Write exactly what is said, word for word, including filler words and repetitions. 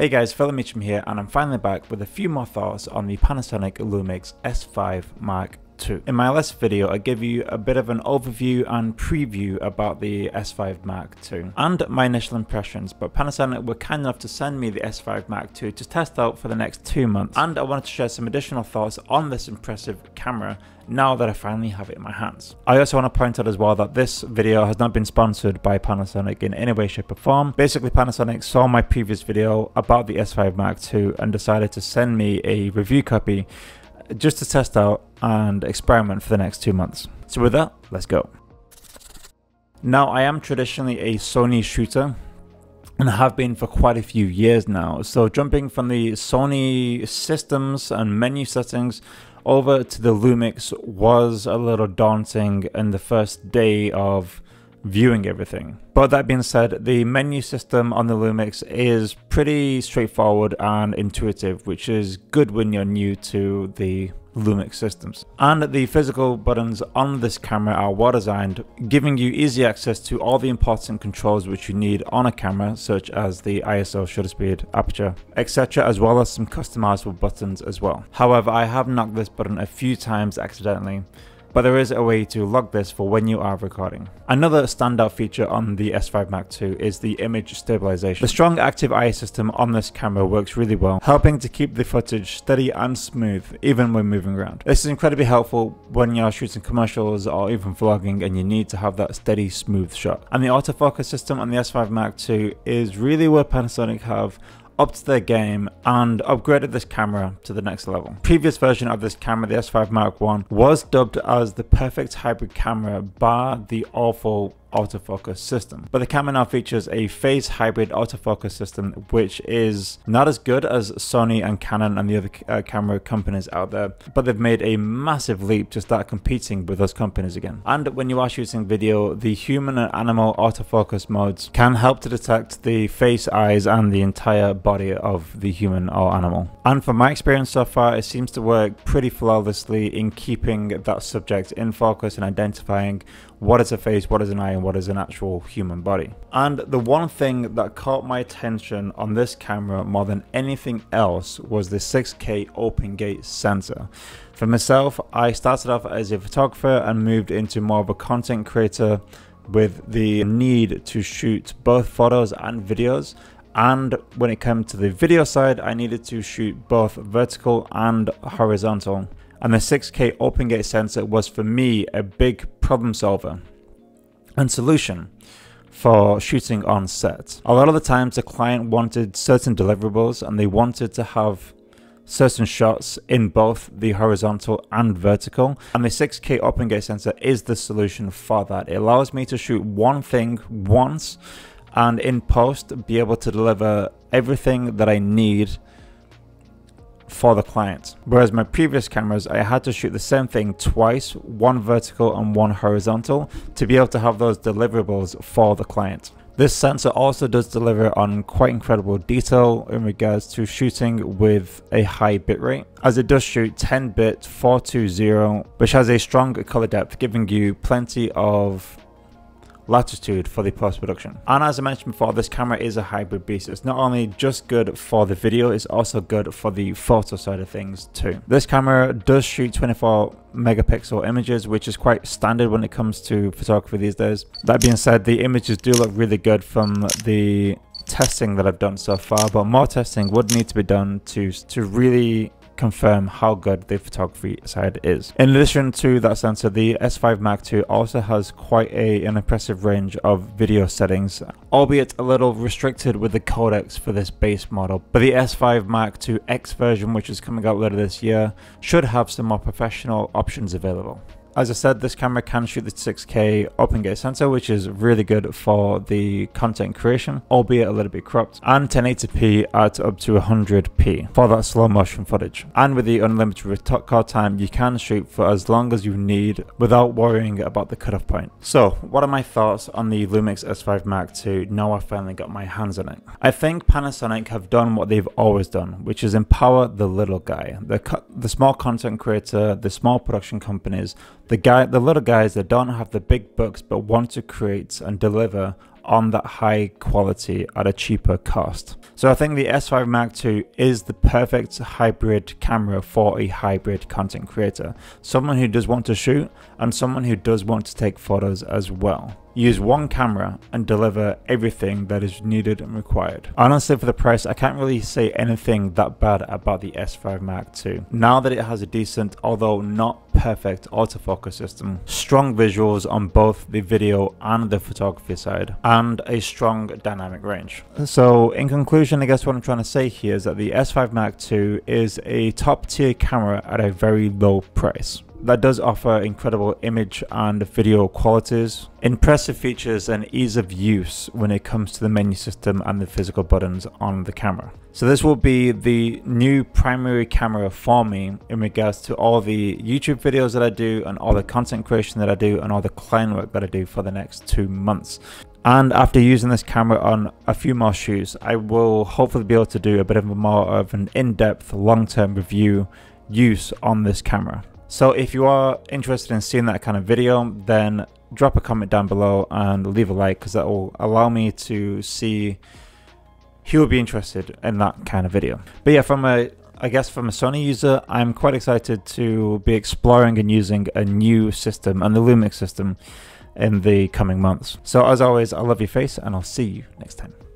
Hey guys, Fellow Meacham here, and I'm finally back with a few more thoughts on the Panasonic Lumix S five Mark two. In my last video, I gave you a bit of an overview and preview about the S five Mark two and my initial impressions, but Panasonic were kind enough to send me the S five Mark two to test out for the next two months, and I wanted to share some additional thoughts on this impressive camera now that I finally have it in my hands. I also want to point out as well that this video has not been sponsored by Panasonic in any way, shape or form. Basically, Panasonic saw my previous video about the S five Mark two and decided to send me a review copy just to test out and experiment for the next two months. So with that, let's go. Now, I am traditionally a Sony shooter, and have been for quite a few years now. So jumping from the Sony systems and menu settings over to the Lumix was a little daunting in the first day of viewing everything. But that being said, the menu system on the Lumix is pretty straightforward and intuitive, which is good when you're new to the Lumix systems. And the physical buttons on this camera are well designed, giving you easy access to all the important controls which you need on a camera, such as the I S O, shutter speed, aperture, et cetera, as well as some customizable buttons as well. However, I have knocked this button a few times accidentally, but there is a way to log this for when you are recording. Another standout feature on the S five Mark two is the image stabilization. The strong active eye system on this camera works really well, helping to keep the footage steady and smooth even when moving around. This is incredibly helpful when you're shooting commercials or even vlogging and you need to have that steady, smooth shot. And the autofocus system on the S five Mark two is really where Panasonic have up to their game and upgraded this camera to the next level. Previous version of this camera, the S five Mark one, was dubbed as the perfect hybrid camera bar the awful autofocus system. But the camera now features a phase hybrid autofocus system, which is not as good as Sony and Canon and the other uh, camera companies out there, but they've made a massive leap to start competing with those companies again. And when you are shooting video, the human and animal autofocus modes can help to detect the face, eyes, and the entire body of the human or animal. And from my experience so far, it seems to work pretty flawlessly in keeping that subject in focus and identifying what is a face, what is an eye, what is an actual human body. And the one thing that caught my attention on this camera more than anything else was the six K open gate sensor. For myself, I started off as a photographer and moved into more of a content creator with the need to shoot both photos and videos. And when it came to the video side, I needed to shoot both vertical and horizontal. And the six K open gate sensor was for me a big problem solver and solution for shooting on set. A lot of the times the client wanted certain deliverables and they wanted to have certain shots in both the horizontal and vertical, and the six K open gate sensor is the solution for that. It allows me to shoot one thing once and in post be able to deliver everything that I need for the client. Whereas my previous cameras, I had to shoot the same thing twice, one vertical and one horizontal, to be able to have those deliverables for the client. This sensor also does deliver on quite incredible detail in regards to shooting with a high bitrate, as it does shoot ten bit four twenty, which has a strong color depth, giving you plenty of latitude for the post-production. And as I mentioned before, this camera is a hybrid beast. It's not only just good for the video, it's also good for the photo side of things too. This camera does shoot twenty-four megapixel images, which is quite standard when it comes to photography these days. That being said, the images do look really good from the testing that I've done so far, but more testing would need to be done to, to really confirm how good the photography side is. In addition to that sensor, the S five Mark two also has quite a, an impressive range of video settings, albeit a little restricted with the codecs for this base model. But the S five Mark two X version, which is coming out later this year, should have some more professional options available. As I said, this camera can shoot the six K open gate sensor, which is really good for the content creation, albeit a little bit cropped, and ten eighty p at up to one hundred p for that slow motion footage. And with the unlimited record time, you can shoot for as long as you need without worrying about the cutoff point. So what are my thoughts on the Lumix S five Mark two now I finally got my hands on it? I think Panasonic have done what they've always done, which is empower the little guy, the, the small content creator, the small production companies, The, guy, the little guys that don't have the big bucks but want to create and deliver on that high quality at a cheaper cost. So I think the S five Mark two is the perfect hybrid camera for a hybrid content creator. Someone who does want to shoot and someone who does want to take photos as well. Use one camera and deliver everything that is needed and required. Honestly, for the price, I can't really say anything that bad about the S five Mark two. Now that it has a decent, although not perfect, autofocus system, strong visuals on both the video and the photography side, and a strong dynamic range. So in conclusion, I guess what I'm trying to say here is that the S five Mark two is a top tier camera at a very low price that does offer incredible image and video qualities, impressive features and ease of use when it comes to the menu system and the physical buttons on the camera. So this will be the new primary camera for me in regards to all the YouTube videos that I do and all the content creation that I do and all the client work that I do for the next two months. And after using this camera on a few more shoots, I will hopefully be able to do a bit of a more of an in-depth long-term review use on this camera. So if you are interested in seeing that kind of video, then drop a comment down below and leave a like, because that will allow me to see who will be interested in that kind of video. But yeah, from a, I guess from a Sony user, I'm quite excited to be exploring and using a new system and the Lumix system in the coming months. So as always, I love your face and I'll see you next time.